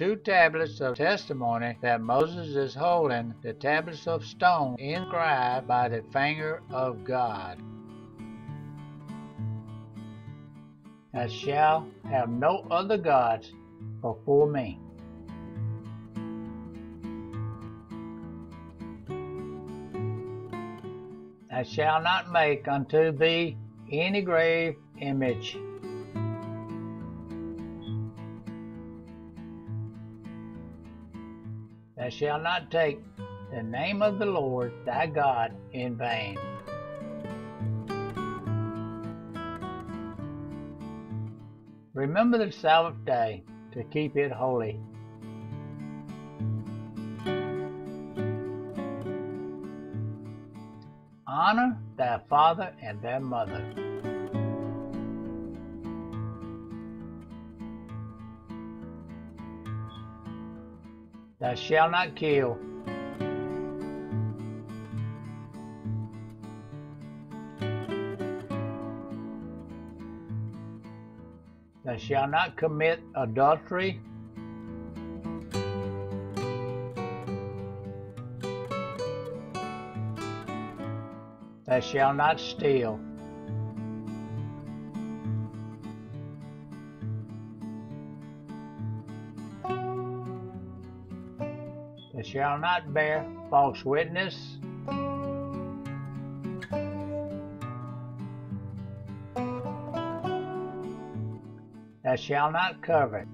two tablets of testimony that Moses is holding, the tablets of stone inscribed by the finger of God, that shall have no other gods before me. Thou shalt not make unto thee any grave image. Thou shalt not take the name of the Lord thy God in vain. Remember the Sabbath day to keep it holy. Honor thy father and thy mother. Thou shalt not kill. Thou shalt not commit adultery. Thou shalt not steal. Thou shalt not bear false witness. Thou shalt not covet.